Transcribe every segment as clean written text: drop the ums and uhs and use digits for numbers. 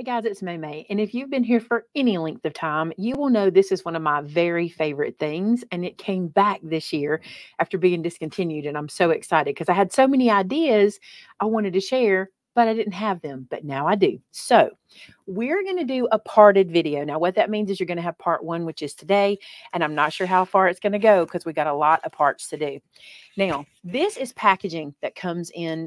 Hey guys, it's Maymay, and if you've been here for any length of time, you will know this is one of my very favorite things, and it came back this year after being discontinued, and I'm so excited because I had so many ideas I wanted to share, but I didn't have them, but now I do. So we're going to do a parted video. Now, what that means is you're going to have part one, which is today, and I'm not sure how far it's going to go because we got a lot of parts to do. Now, this is packaging that comes in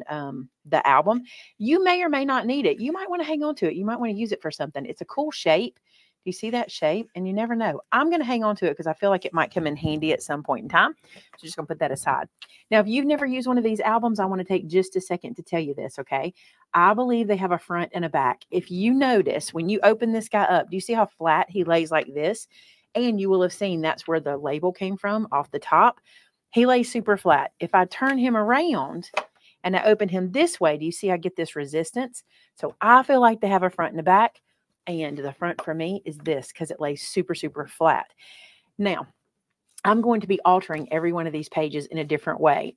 the album. You may or may not need it. You might want to hang on to it. You might want to use it for something. It's a cool shape. Do you see that shape? And you never know. I'm going to hang on to it because I feel like it might come in handy at some point in time. So just going to put that aside. Now, if you've never used one of these albums, I want to take just a second to tell you this, okay? I believe they have a front and a back. If you notice, when you open this guy up, do you see how flat he lays like this? And you will have seen that's where the label came from off the top. He lays super flat. If I turn him around and I open him this way, do you see I get this resistance? So I feel like they have a front and a back. And the front for me is this because it lays super, super flat. Now, I'm going to be altering every one of these pages in a different way.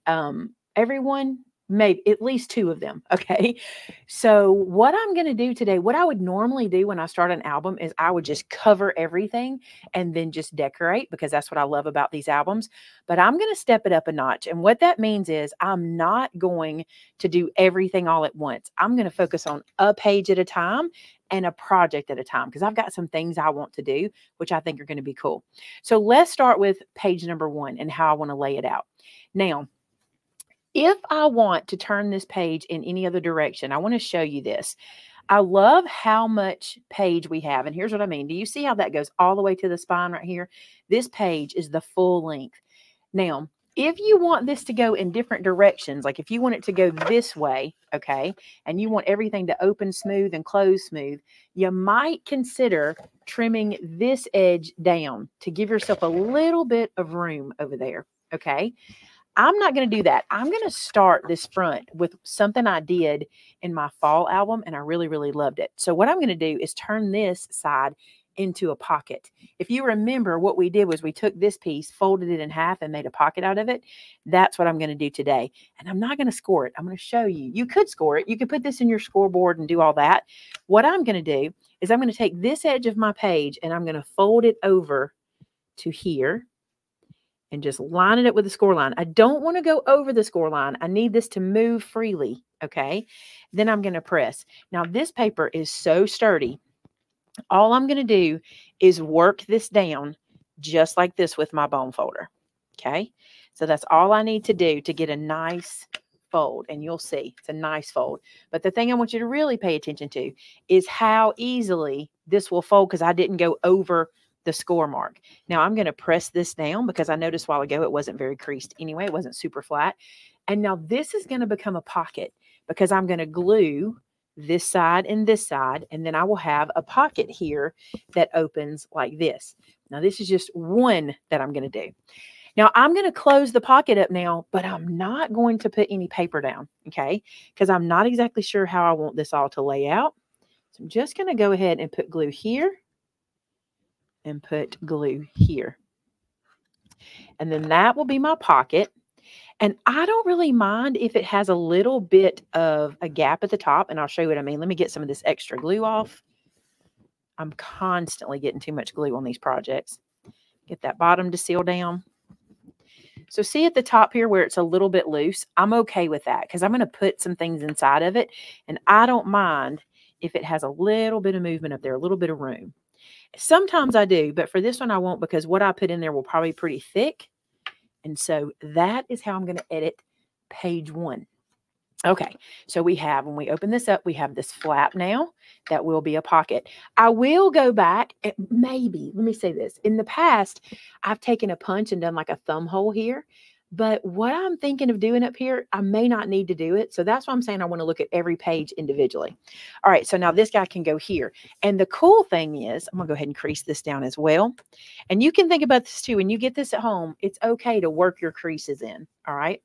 Everyone, maybe at least two of them, okay? So what I'm going to do today, what I would normally do when I start an album is I would just cover everything and then just decorate because that's what I love about these albums. But I'm going to step it up a notch. And what that means is I'm not going to do everything all at once. I'm going to focus on a page at a time and a project at a time because I've got some things I want to do, which I think are going to be cool. So let's start with page number one and how I want to lay it out. Now, if I want to turn this page in any other direction, I want to show you this. I love how much page we have. And here's what I mean. Do you see how that goes all the way to the spine right here? This page is the full length. Now, if you want this to go in different directions, like if you want it to go this way, okay, and you want everything to open smooth and close smooth, you might consider trimming this edge down to give yourself a little bit of room over there, okay? I'm not going to do that. I'm going to start this front with something I did in my fall album, and I really, really loved it. So what I'm going to do is turn this side into a pocket. If you remember, what we did was we took this piece, folded it in half, and made a pocket out of it. That's what I'm going to do today. And I'm not going to score it. I'm going to show you. You could score it. You could put this in your scoreboard and do all that. What I'm going to do is I'm going to take this edge of my page and I'm going to fold it over to here and just line it up with the score line. I don't want to go over the score line. I need this to move freely. Okay. Then I'm going to press. Now this paper is so sturdy. All I'm going to do is work this down just like this with my bone folder. Okay. So that's all I need to do to get a nice fold. And you'll see it's a nice fold. But the thing I want you to really pay attention to is how easily this will fold because I didn't go over the score mark. Now I'm going to press this down because I noticed a while ago it wasn't very creased anyway. It wasn't super flat. And now this is going to become a pocket because I'm going to glue this side and this side, and then I will have a pocket here that opens like this. Now, this is just one that I'm going to do. Now, I'm going to close the pocket up now, but I'm not going to put any paper down, okay? Because I'm not exactly sure how I want this all to lay out. So I'm just going to go ahead and put glue here and put glue here. And then that will be my pocket. And I don't really mind if it has a little bit of a gap at the top, and I'll show you what I mean. Let me get some of this extra glue off. I'm constantly getting too much glue on these projects. Get that bottom to seal down. So see at the top here where it's a little bit loose, I'm okay with that because I'm going to put some things inside of it, and I don't mind if it has a little bit of movement up there, a little bit of room. Sometimes I do, but for this one I won't because what I put in there will probably be pretty thick. And so that is how I'm going to edit page one. Okay, so we have, when we open this up, we have this flap now that will be a pocket. I will go back, maybe, let me say this. In the past, I've taken a punch and done like a thumb hole here. But what I'm thinking of doing up here, I may not need to do it. So that's why I'm saying I want to look at every page individually. All right, so now this guy can go here. And the cool thing is, I'm going to go ahead and crease this down as well. And you can think about this too. When you get this at home, it's okay to work your creases in, all right?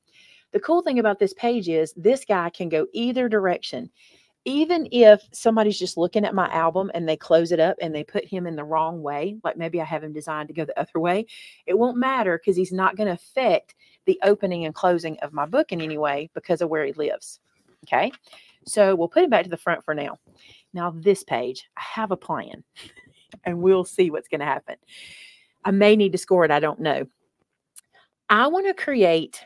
The cool thing about this page is this guy can go either direction. Even if somebody's just looking at my album and they close it up and they put him in the wrong way, like maybe I have him designed to go the other way, it won't matter because he's not going to affect the opening and closing of my book in any way because of where he lives. Okay, so we'll put it back to the front for now. Now this page, I have a plan and we'll see what's going to happen. I may need to score it. I don't know. I want to create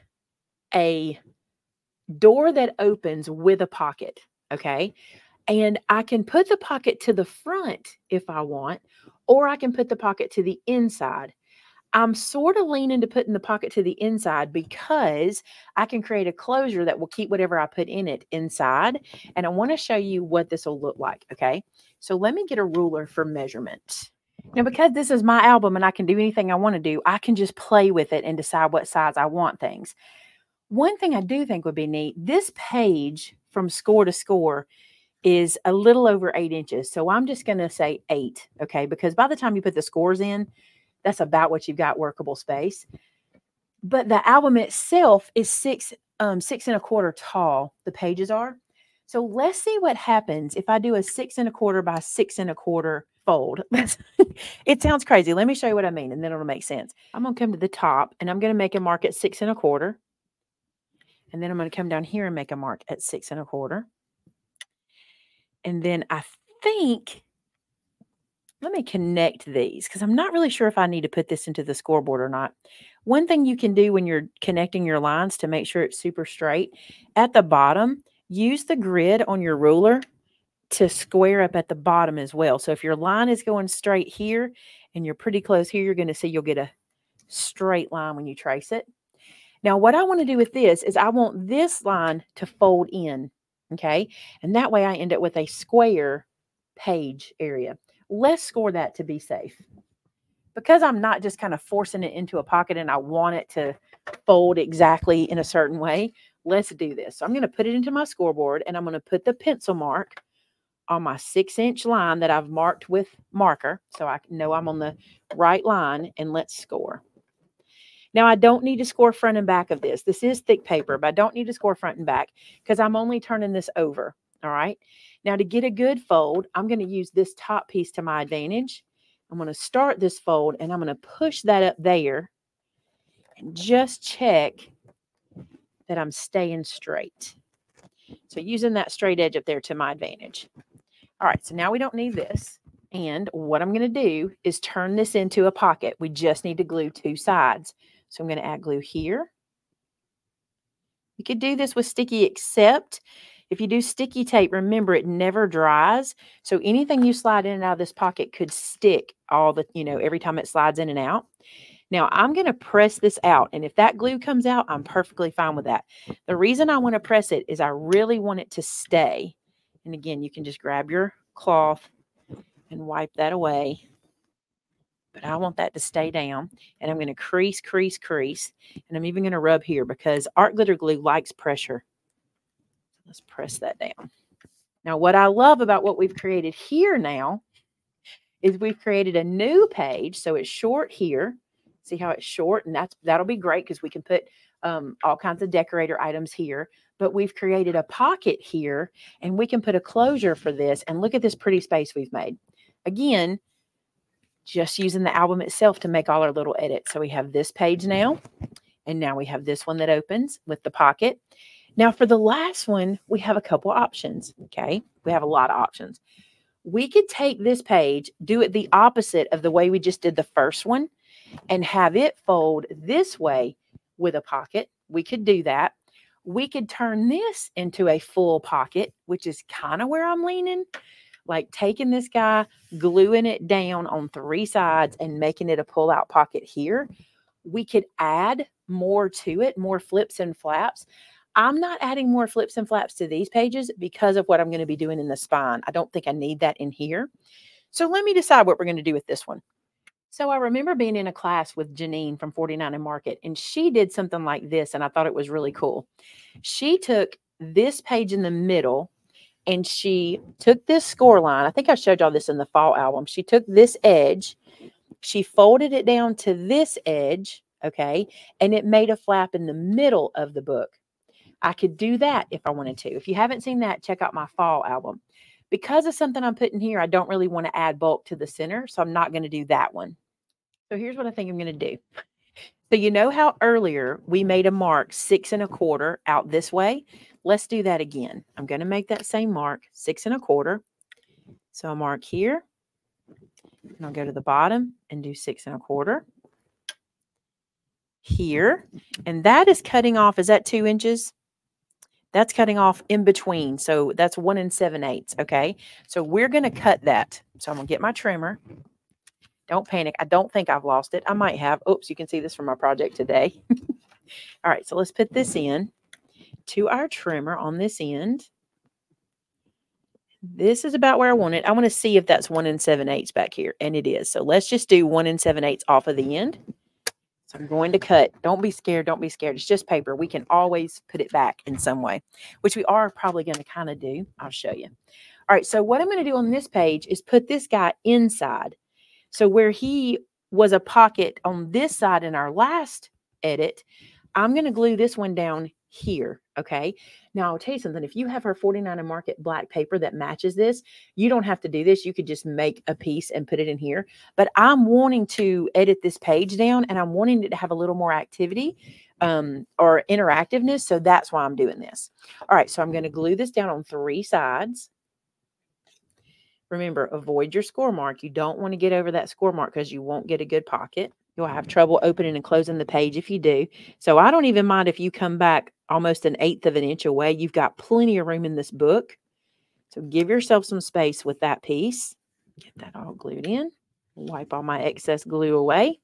a door that opens with a pocket. Okay. And I can put the pocket to the front if I want, or I can put the pocket to the inside. I'm sort of leaning to putting the pocket to the inside because I can create a closure that will keep whatever I put in it inside. And I want to show you what this will look like. Okay. So let me get a ruler for measurement. Now, because this is my album and I can do anything I want to do, I can just play with it and decide what size I want things. One thing I do think would be neat, this page from score to score is a little over 8 inches. So I'm just going to say 8. Okay. Because by the time you put the scores in, that's about what you've got workable space. But the album itself is 6 6 1/4 tall. The pages are. So let's see what happens if I do a 6 1/4 by 6 1/4 fold. It sounds crazy. Let me show you what I mean, and then it'll make sense. I'm going to come to the top, and I'm going to make a mark at 6 1/4. And then I'm going to come down here and make a mark at 6 1/4. And then I think... let me connect these because I'm not really sure if I need to put this into the scoreboard or not. One thing you can do when you're connecting your lines to make sure it's super straight, at the bottom, use the grid on your ruler to square up at the bottom as well. So if your line is going straight here and you're pretty close here, you're going to see you'll get a straight line when you trace it. Now, what I want to do with this is I want this line to fold in, okay? And that way I end up with a square page area. Let's score that to be safe, because I'm not just kind of forcing it into a pocket and I want it to fold exactly in a certain way. Let's do this. So I'm going to put it into my scoreboard, and I'm going to put the pencil mark on my 6-inch line that I've marked with marker. So I know I'm on the right line, and let's score. Now, I don't need to score front and back of this. This is thick paper, but I don't need to score front and back because I'm only turning this over. All right. Now, to get a good fold, I'm going to use this top piece to my advantage. I'm going to start this fold, and I'm going to push that up there and just check that I'm staying straight. So using that straight edge up there to my advantage. All right. So now we don't need this. And what I'm going to do is turn this into a pocket. We just need to glue two sides. So I'm going to add glue here. You could do this with sticky, except... if you do sticky tape, remember it never dries. So anything you slide in and out of this pocket could stick all the, you know, every time it slides in and out. Now I'm going to press this out. And if that glue comes out, I'm perfectly fine with that. The reason I want to press it is I really want it to stay. And again, you can just grab your cloth and wipe that away. But I want that to stay down. And I'm going to crease, crease, crease. And I'm even going to rub here because art glitter glue likes pressure. Let's press that down. Now, what I love about what we've created here now is we've created a new page. So it's short here. See how it's short? And that'll be great because we can put all kinds of decorator items here. But we've created a pocket here, and we can put a closure for this. And look at this pretty space we've made. Again, just using the album itself to make all our little edits. So we have this page now. And now we have this one that opens with the pocket. Now, for the last one, we have a couple options, okay? We have a lot of options. We could take this page, do it the opposite of the way we just did the first one, and have it fold this way with a pocket. We could do that. We could turn this into a full pocket, which is kind of where I'm leaning, like taking this guy, gluing it down on three sides, and making it a pull-out pocket here. We could add more to it, more flips and flaps. I'm not adding more flips and flaps to these pages because of what I'm going to be doing in the spine. I don't think I need that in here. So let me decide what we're going to do with this one. So I remember being in a class with Janine from 49 and Market, and she did something like this, and I thought it was really cool. She took this page in the middle, and she took this score line. I think I showed y'all this in the fall album. She took this edge. She folded it down to this edge, okay, and it made a flap in the middle of the book. I could do that if I wanted to. If you haven't seen that, check out my fall album. Because of something I'm putting here, I don't really want to add bulk to the center, so I'm not going to do that one. So here's what I think I'm going to do. So you know how earlier we made a mark 6 1/4 out this way? Let's do that again. I'm going to make that same mark 6 1/4. So I'll mark here and I'll go to the bottom and do 6 1/4 here. And that is cutting off, is that 2 inches? That's cutting off in between. So that's 1 7/8. Okay. So we're going to cut that. So I'm going to get my trimmer. Don't panic. I don't think I've lost it. I might have. Oops, you can see this from my project today. All right. So let's put this in to our trimmer on this end. This is about where I want it. I want to see if that's 1 7/8 back here. And it is. So let's just do 1 7/8 off of the end. So I'm going to cut. Don't be scared. Don't be scared. It's just paper. We can always put it back in some way, which we are probably going to kind of do. I'll show you. All right. So what I'm going to do on this page is put this guy inside. So where he was a pocket on this side in our last edit, I'm going to glue this one down here. Okay. Now I'll tell you something. If you have her 49 and Market black paper that matches this, you don't have to do this. You could just make a piece and put it in here, but I'm wanting to edit this page down and I'm wanting it to have a little more activity, or interactiveness. So that's why I'm doing this. All right. So I'm going to glue this down on 3 sides. Remember, avoid your score mark. You don't want to get over that score mark because you won't get a good pocket. You'll have trouble opening and closing the page if you do. So I don't even mind if you come back almost 1/8 of an inch away. You've got plenty of room in this book. So give yourself some space with that piece. Get that all glued in. Wipe all my excess glue away.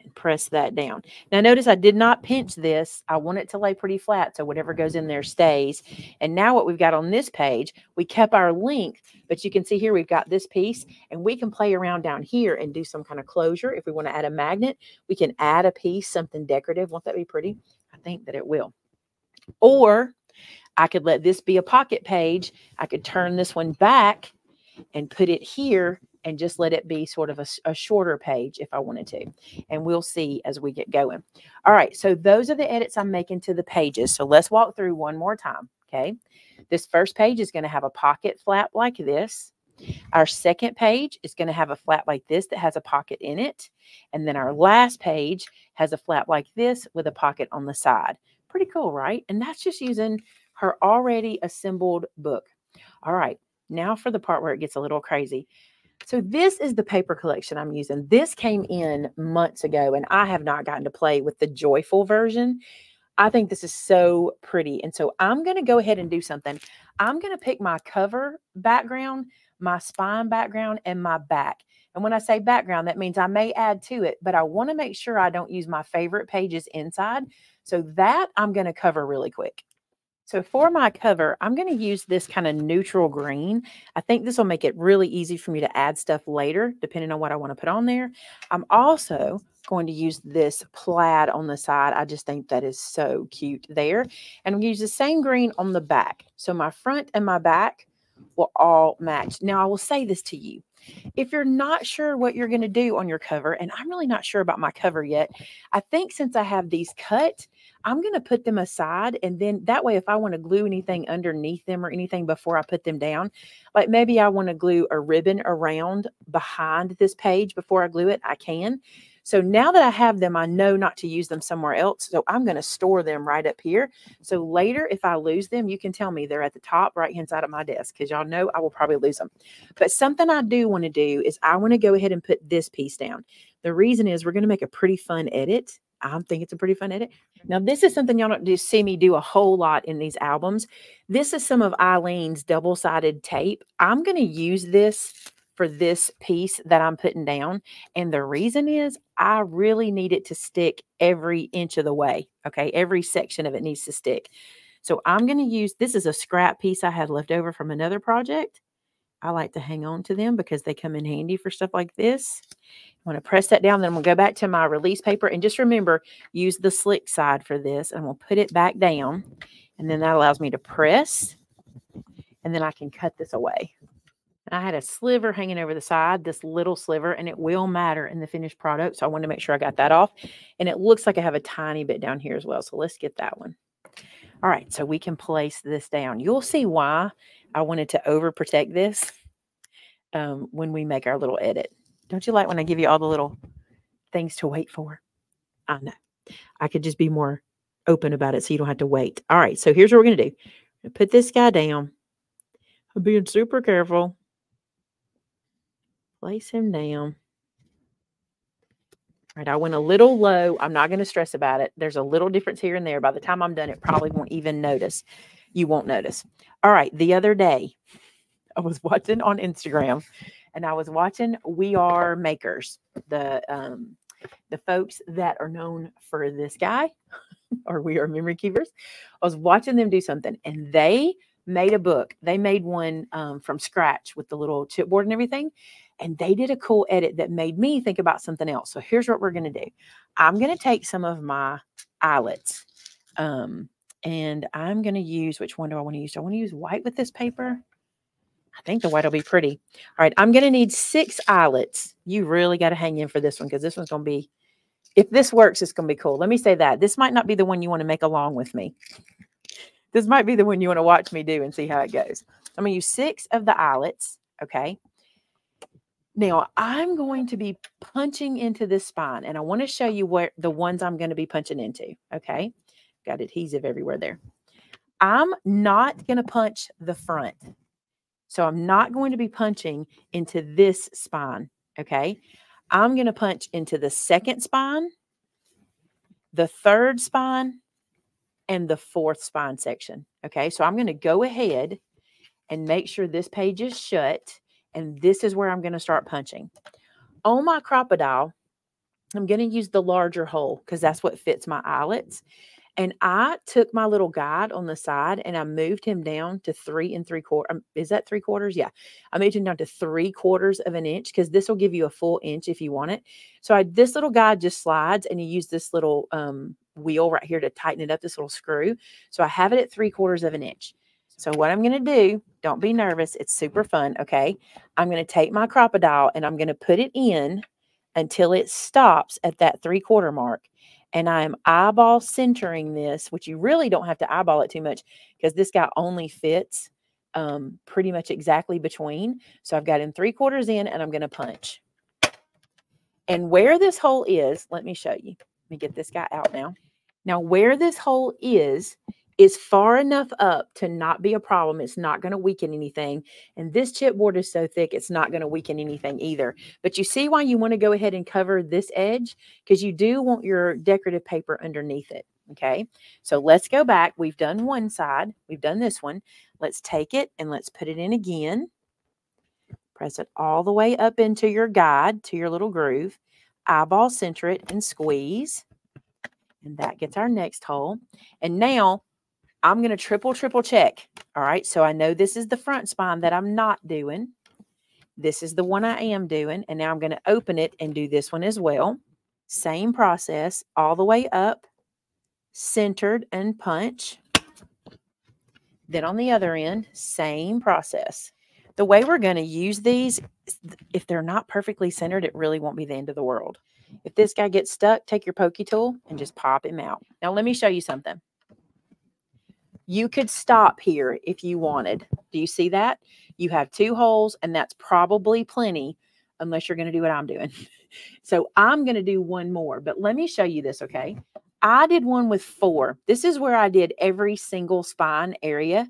And press that down. Now notice I did not pinch this. I want it to lay pretty flat so whatever goes in there stays. And now what we've got on this page, we kept our length, but you can see here we've got this piece and we can play around down here and do some kind of closure. If we want to add a magnet, we can add a piece, something decorative. Won't that be pretty? I think that it will. Or I could let this be a pocket page. I could turn this one back and put it here and just let it be sort of a shorter page if I wanted to. And we'll see as we get going. All right. So those are the edits I'm making to the pages. So let's walk through one more time. Okay. This first page is going to have a pocket flap like this. Our second page is going to have a flap like this that has a pocket in it. And then our last page has a flap like this with a pocket on the side. Pretty cool, right? And that's just using her already assembled book. All right. Now for the part where it gets a little crazy. So this is the paper collection I'm using. This came in months ago, and I have not gotten to play with the joyful version. I think this is so pretty. And so I'm going to go ahead and do something. I'm going to pick my cover background, my spine background, and my back. And when I say background, that means I may add to it, but I want to make sure I don't use my favorite pages inside. So that I'm going to cover really quick. So for my cover, I'm going to use this kind of neutral green. I think this will make it really easy for me to add stuff later, depending on what I want to put on there. I'm also going to use this plaid on the side. I just think that is so cute there. And I'm going to use the same green on the back. So my front and my back will all match. Now, I will say this to you. If you're not sure what you're going to do on your cover, and I'm really not sure about my cover yet, I think since I have these cut, I'm going to put them aside. And then that way, if I want to glue anything underneath them or anything before I put them down, like maybe I want to glue a ribbon around behind this page before I glue it, I can. So now that I have them, I know not to use them somewhere else. So I'm going to store them right up here. So later, if I lose them, you can tell me they're at the top right-hand side of my desk because y'all know I will probably lose them. But something I do want to do is I want to go ahead and put this piece down. The reason is we're going to make a pretty fun edit. I think it's a pretty fun edit. Now, this is something y'all don't see me do a whole lot in these albums. This is some of Eileen's double-sided tape. I'm going to use this for this piece that I'm putting down. And the reason is I really need it to stick every inch of the way. Okay. Every section of it needs to stick. So I'm going to use, this is a scrap piece I had left over from another project. I like to hang on to them because they come in handy for stuff like this. I'm going to press that down. Then I'm going to go back to my release paper. And just remember, use the slick side for this. And I'm going to put it back down. And then that allows me to press. And then I can cut this away. I had a sliver hanging over the side, this little sliver, and it will matter in the finished product. So I wanted to make sure I got that off. And it looks like I have a tiny bit down here as well. So let's get that one. All right. So we can place this down. You'll see why I wanted to overprotect this when we make our little edit. Don't you like when I give you all the little things to wait for? I know. I could just be more open about it so you don't have to wait. All right. So here's what we're going to do. Put this guy down. being super careful. Place him down. All right, I went a little low. I'm not going to stress about it. There's a little difference here and there. By the time I'm done, it probably won't even notice. You won't notice. All right, the other day, I was watching on Instagram, and I was watching We Are Makers, the folks that are known for this guy, or We Are Memory Keepers. I was watching them do something, and they made a book. They made one from scratch with the little chipboard and everything, and they did a cool edit that made me think about something else. So here's what we're going to do. I'm going to take some of my eyelets, and I'm going to use, which one do I want to use? Do I want to use white with this paper? I think the white will be pretty. All right, I'm going to need 6 eyelets. You really got to hang in for this one, because this one's going to be, if this works, it's going to be cool. Let me say that. This might not be the one you want to make along with me. This might be the one you want to watch me do and see how it goes. I'm going to use 6 of the eyelets, okay? Now, I'm going to be punching into this spine, and I want to show you where the ones I'm going to be punching into, okay? Got adhesive everywhere there. I'm not going to punch the front. So I'm not going to be punching into this spine, okay? I'm going to punch into the second spine, the third spine, and the fourth spine section, okay? So I'm going to go ahead and make sure this page is shut, and this is where I'm going to start punching. On my CROP-A-DILE, I'm going to use the larger hole because that's what fits my eyelets. And I took my little guide on the side and I moved him down to 3 3/4. Is that 3/4? Yeah. I moved him down to 3/4 of an inch because this will give you a full inch if you want it. So this little guide just slides, and you use this little wheel right here to tighten it up, this little screw. So I have it at 3/4 of an inch. So what I'm going to do, don't be nervous. It's super fun. Okay. I'm going to take my CROP-A-DILE and I'm going to put it in until it stops at that 3/4 mark. And I'm eyeball centering this, which you really don't have to eyeball it too much because this guy only fits pretty much exactly between. So I've got him 3/4 in, and I'm going to punch. And where this hole is, let me show you. Let me get this guy out now. Now, where this hole is far enough up to not be a problem. It's not going to weaken anything. And this chipboard is so thick, it's not going to weaken anything either. But you see why you want to go ahead and cover this edge? Because you do want your decorative paper underneath it, okay? So let's go back. We've done one side. We've done this one. Let's take it and let's put it in again. Press it all the way up into your guide, to your little groove. Eyeball center it and squeeze. And that gets our next hole. And now, I'm going to triple check. All right. So I know this is the front spine that I'm not doing. This is the one I am doing. And now I'm going to open it and do this one as well. Same process all the way up, centered and punch. Then on the other end, same process. The way we're going to use these, if they're not perfectly centered, it really won't be the end of the world. If this guy gets stuck, take your pokey tool and just pop him out. Now, let me show you something. You could stop here if you wanted. Do you see that? You have 2 holes, and that's probably plenty unless you're going to do what I'm doing. So I'm going to do one more, but let me show you this, okay? I did one with 4. This is where I did every single spine area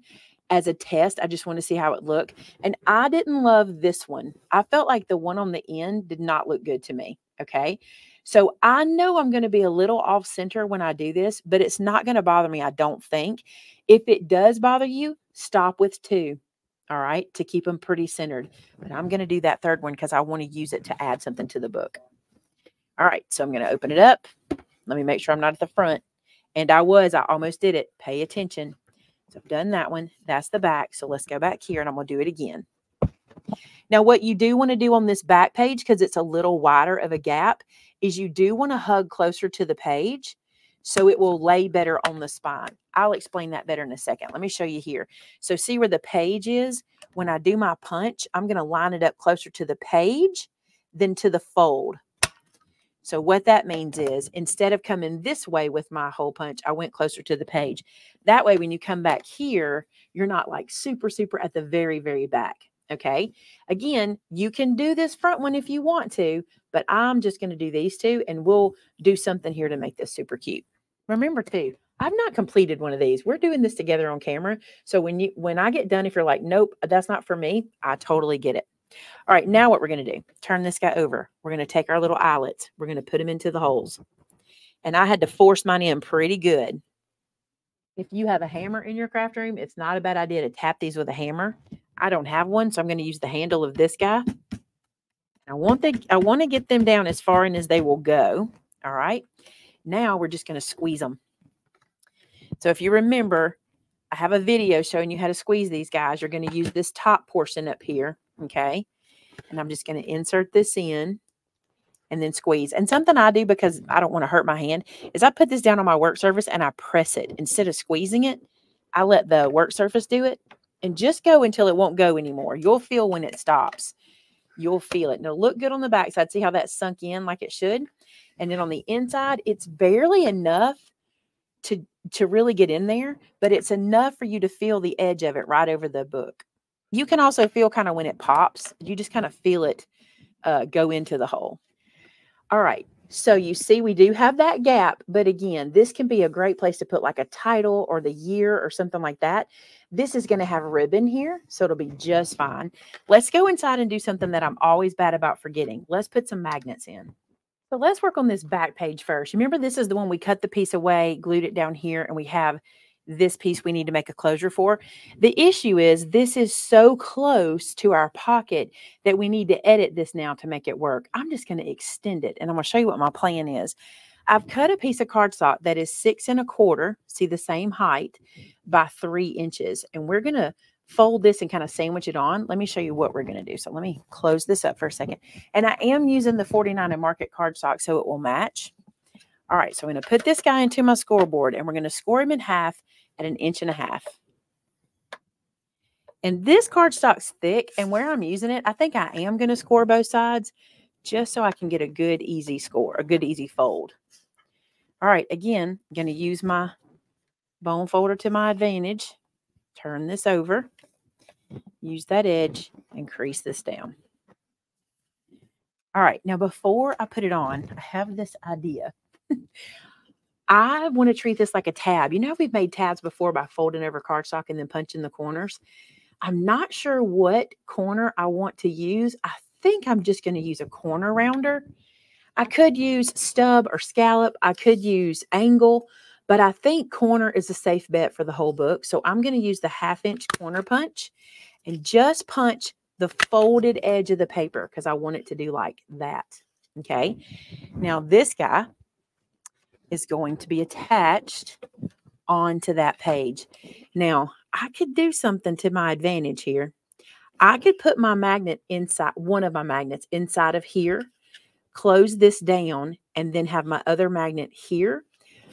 as a test. I just want to see how it looked, and I didn't love this one. I felt like the one on the end did not look good to me, okay? So I know I'm going to be a little off center when I do this, but it's not going to bother me, I don't think. If it does bother you, stop with 2, all right, to keep them pretty centered. But I'm going to do that third one because I want to use it to add something to the book. All right, so I'm going to open it up. Let me make sure I'm not at the front. And I almost did it. Pay attention. So I've done that one. That's the back. So let's go back here, and I'm going to do it again. Now, what you do want to do on this back page, because it's a little wider of a gap, is you do want to hug closer to the page so it will lay better on the spine. I'll explain that better in a second. Let me show you here. So see where the page is? When I do my punch, I'm going to line it up closer to the page than to the fold. So what that means is instead of coming this way with my hole punch, I went closer to the page. That way, when you come back here, you're not like super, super at the very, very back. Okay. Again, you can do this front one if you want to, but I'm just going to do these 2, and we'll do something here to make this super cute. Remember too, I've not completed one of these. We're doing this together on camera. So when I get done, if you're like, nope, that's not for me, I totally get it. All right, now what we're going to do, turn this guy over. We're going to take our little eyelets. We're going to put them into the holes. And I had to force mine in pretty good. If you have a hammer in your craft room, it's not a bad idea to tap these with a hammer. I don't have one, so I'm going to use the handle of this guy. I want to get them down as far in as they will go. All right. Now we're just going to squeeze them. So if you remember, I have a video showing you how to squeeze these guys. You're going to use this top portion up here, okay? And I'm just going to insert this in and then squeeze. And something I do because I don't want to hurt my hand is I put this down on my work surface and I press it. Instead of squeezing it, I let the work surface do it and just go until it won't go anymore. You'll feel when it stops. You'll feel it. Now look good on the backside. See how that sunk in like it should? And then on the inside, it's barely enough to really get in there, but it's enough for you to feel the edge of it right over the book. You can also feel kind of when it pops, you just kind of feel it go into the hole. All right, so you see we do have that gap, but again, this can be a great place to put like a title or the year or something like that. This is going to have a ribbon here, so it'll be just fine. Let's go inside and do something that I'm always bad about forgetting. Let's put some magnets in. So let's work on this back page first. Remember, this is the one we cut the piece away, glued it down here, and we have this piece we need to make a closure for. The issue is this is so close to our pocket that we need to edit this now to make it work. I'm just going to extend it, and I'm going to show you what my plan is. I've cut a piece of cardstock that is 6 1/4, see the same height, by 3 inches, and we're going to fold this and kind of sandwich it on. Let me show you what we're going to do. So let me close this up for a second. And I am using the 49 and Market cardstock so it will match. All right, so I'm going to put this guy into my scoreboard and we're going to score him in half at 1.5 inches. And this cardstock's thick, and where I'm using it, I think I am going to score both sides just so I can get a good, easy score, a good, easy fold. All right, again, I'm going to use my bone folder to my advantage. Turn this over, use that edge, and crease this down. All right, now before I put it on, I have this idea. I want to treat this like a tab. You know, we've made tabs before by folding over cardstock and then punching the corners. I'm not sure what corner I want to use. I think I'm just going to use a corner rounder. I could use stub or scallop. I could use angle. But I think corner is a safe bet for the whole book. So I'm going to use the 1/2 inch corner punch and just punch the folded edge of the paper because I want it to do like that. Okay. Now this guy is going to be attached onto that page. Now I could do something to my advantage here. I could put my magnet inside, one of my magnets inside of here, close this down, and then have my other magnet here.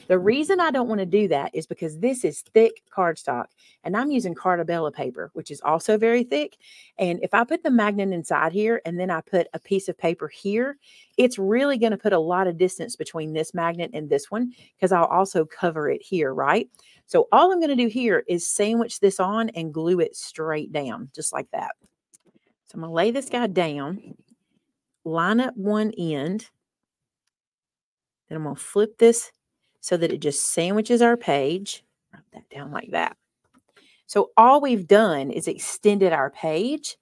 The reason I don't want to do that is because this is thick cardstock and I'm using Cartabella paper, which is also very thick. And if I put the magnet inside here and then I put a piece of paper here, it's really going to put a lot of distance between this magnet and this one because I'll also cover it here, right? So all I'm going to do here is sandwich this on and glue it straight down just like that. So I'm going to lay this guy down, line up one end, then I'm going to flip this so that it just sandwiches our page. Wrap that down like that. So all we've done is extended our page,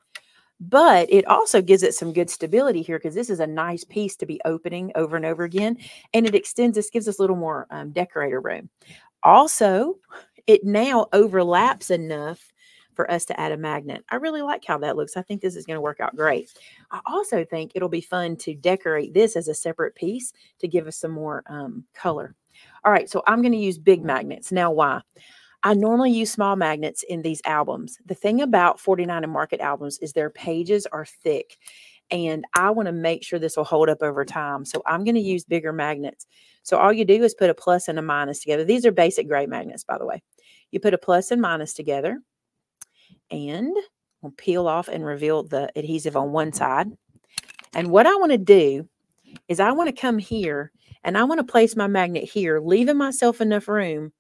but it also gives it some good stability here because this is a nice piece to be opening over and over again. And it extends, this gives us a little more decorator room. Also, it now overlaps enough for us to add a magnet. I really like how that looks. I think this is going to work out great. I also think it'll be fun to decorate this as a separate piece to give us some more color. All right, so I'm going to use big magnets. Now, why? I normally use small magnets in these albums. The thing about 49 and Market albums is their pages are thick, and I want to make sure this will hold up over time. So I'm going to use bigger magnets. So all you do is put a plus and a minus together. These are basic gray magnets, by the way. You put a plus and minus together, and we'll peel off and reveal the adhesive on one side. And what I want to do is I want to come here and I want to place my magnet here, leaving myself enough room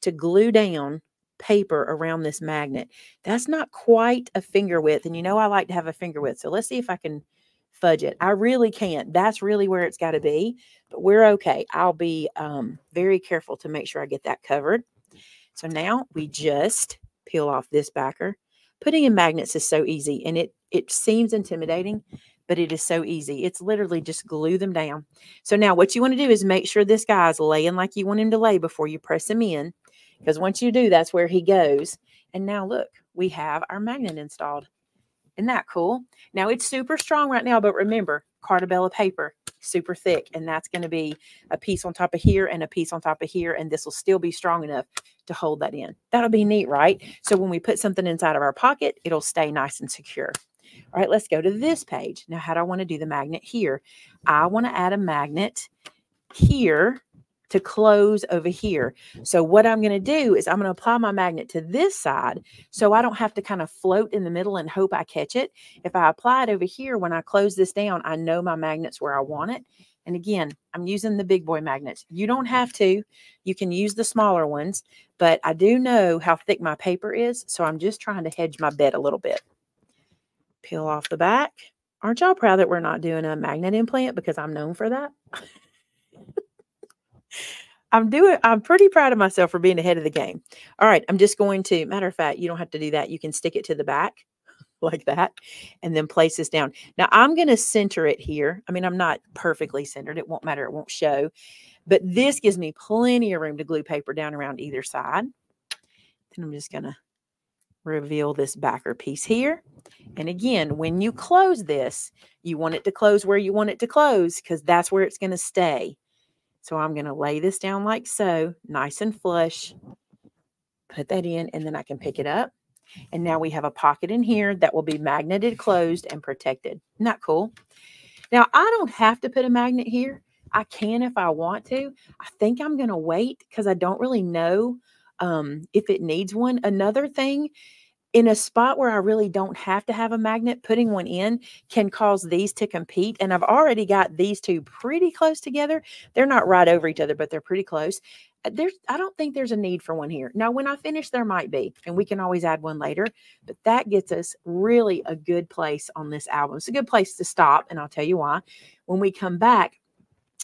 to glue down paper around this magnet. That's not quite a finger width. And you know, I like to have a finger width. So let's see if I can fudge it. I really can't. That's really where it's got to be, but we're okay. I'll be very careful to make sure I get that covered. So now we just peel off this backer. Putting in magnets is so easy, and it seems intimidating, but it is so easy. It's literally just glue them down. So now what you want to do is make sure this guy is laying like you want him to lay before you press him in, because once you do, that's where he goes. And now look, we have our magnet installed. Isn't that cool? Now it's super strong right now, but remember, Cartabella paper, super thick, and that's going to be a piece on top of here and a piece on top of here, and this will still be strong enough to hold that in. That'll be neat, right? So when we put something inside of our pocket, it'll stay nice and secure. All right, let's go to this page. Now, how do I want to do the magnet here? I want to add a magnet here to close over here. So what I'm going to do is I'm going to apply my magnet to this side so I don't have to kind of float in the middle and hope I catch it. If I apply it over here, when I close this down, I know my magnet's where I want it. And again, I'm using the big boy magnets. You don't have to. You can use the smaller ones, but I do know how thick my paper is, so I'm just trying to hedge my bet a little bit. Peel off the back. Aren't y'all proud that we're not doing a magnet implant, because I'm known for that? I'm pretty proud of myself for being ahead of the game. All right. I'm just going to, matter of fact, you don't have to do that. You can stick it to the back like that and then place this down. Now I'm going to center it here. I mean, I'm not perfectly centered. It won't matter. It won't show, but this gives me plenty of room to glue paper down around either side. Then I'm just going to reveal this backer piece here. And again, when you close this, you want it to close where you want it to close, because that's where it's going to stay. So I'm going to lay this down like so, nice and flush, put that in, and then I can pick it up. And now we have a pocket in here that will be magneted, closed, and protected. Isn't that cool? Now, I don't have to put a magnet here. I can if I want to. I think I'm going to wait because I don't really know if it needs one. Another thing, in a spot where I really don't have to have a magnet, putting one in can cause these to compete. And I've already got these two pretty close together. They're not right over each other, but they're pretty close. I don't think there's a need for one here. Now, when I finish, there might be, and we can always add one later, but that gets us really a good place on this album. It's a good place to stop, and I'll tell you why. When we come back,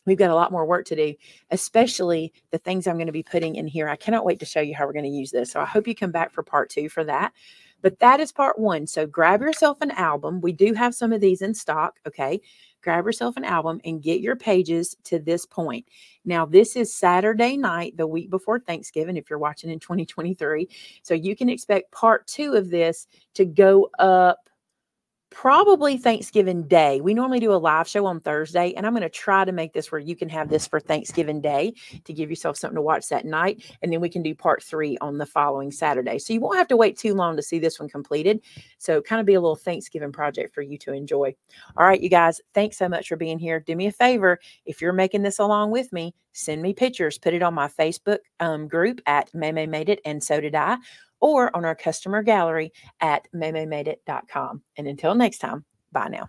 we've got a lot more work to do, especially the things I'm going to be putting in here. I cannot wait to show you how we're going to use this. So I hope you come back for part 2 for that. But that is part 1. So grab yourself an album. We do have some of these in stock. Okay. Grab yourself an album and get your pages to this point. Now, this is Saturday night, the week before Thanksgiving, if you're watching in 2023. So you can expect part 2 of this to go up probably Thanksgiving Day. We normally do a live show on Thursday, and I'm going to try to make this where you can have this for Thanksgiving Day to give yourself something to watch that night. And then we can do part 3 on the following Saturday. So you won't have to wait too long to see this one completed. So kind of be a little Thanksgiving project for you to enjoy. All right, you guys, thanks so much for being here. Do me a favor. If you're making this along with me, send me pictures, put it on my Facebook group at Maymay Made It and So Did I, or on our customer gallery at maymaymadeit.com. And until next time, bye now.